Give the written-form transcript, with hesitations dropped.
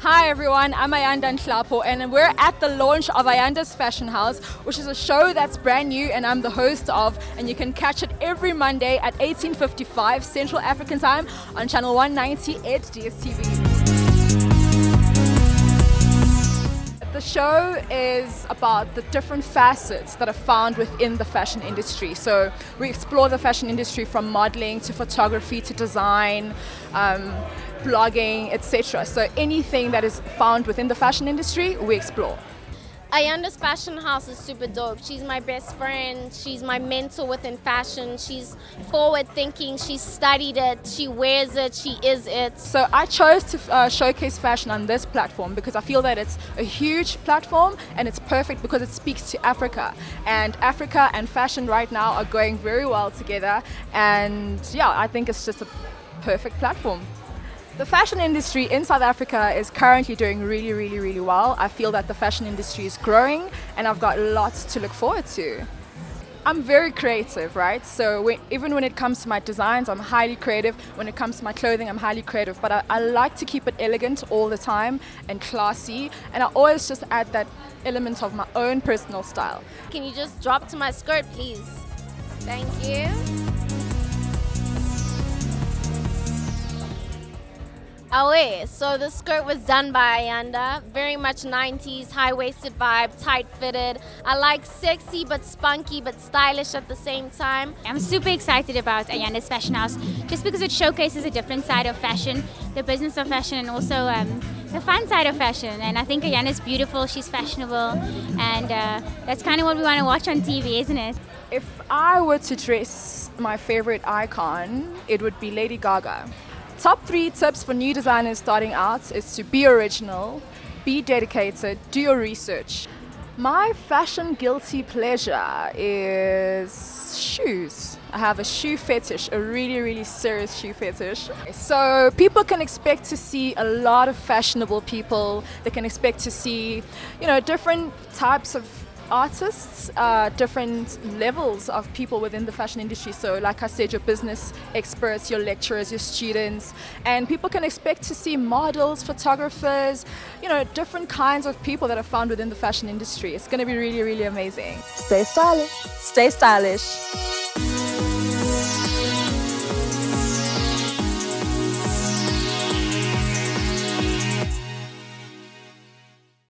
Hi everyone, I'm Ayanda Nhlapo and we're at the launch of Ayanda's Fashion House, which is a show that's brand new and I'm the host of, and you can catch it every Monday at 18:55 Central African Time on channel 190 at DSTV. The show is about the different facets that are found within the fashion industry. So we explore the fashion industry from modeling to photography to design, blogging, etc. So anything that is found within the fashion industry, we explore. Ayanda's Fashion House is super dope. She's my best friend. She's my mentor within fashion. She's forward thinking. She studied it. She wears it. She is it. So I chose to showcase fashion on this platform because I feel that it's a huge platform and it's perfect because it speaks to Africa. And Africa and fashion right now are going very well together. And yeah, I think it's just a perfect platform. The fashion industry in South Africa is currently doing really well. I feel that the fashion industry is growing and I've got lots to look forward to. I'm very creative, right? So even when it comes to my designs, I'm highly creative. When it comes to my clothing, I'm highly creative. But I like to keep it elegant all the time and classy. And I always just add that element of my own personal style. Can you just drop to my skirt, please? Thank you. So the skirt was done by Ayanda, very much 90s, high-waisted vibe, tight-fitted. I like sexy but spunky but stylish at the same time. I'm super excited about Ayanda's Fashion House just because it showcases a different side of fashion, the business of fashion and also the fun side of fashion. And I think Ayanda's beautiful, she's fashionable, and that's kind of what we want to watch on TV, isn't it? If I were to dress my favorite icon, it would be Lady Gaga. Top 3 tips for new designers starting out is to be original, be dedicated, do your research. My fashion guilty pleasure is shoes. I have a shoe fetish, a really serious shoe fetish. So people can expect to see a lot of fashionable people. They can expect to see, you know, different types of artists, different levels of people within the fashion industry. So like I said, your business experts, your lecturers, your students, and people can expect to see models, photographers, you know, different kinds of people that are found within the fashion industry. It's going to be really amazing. Stay stylish. Stay stylish.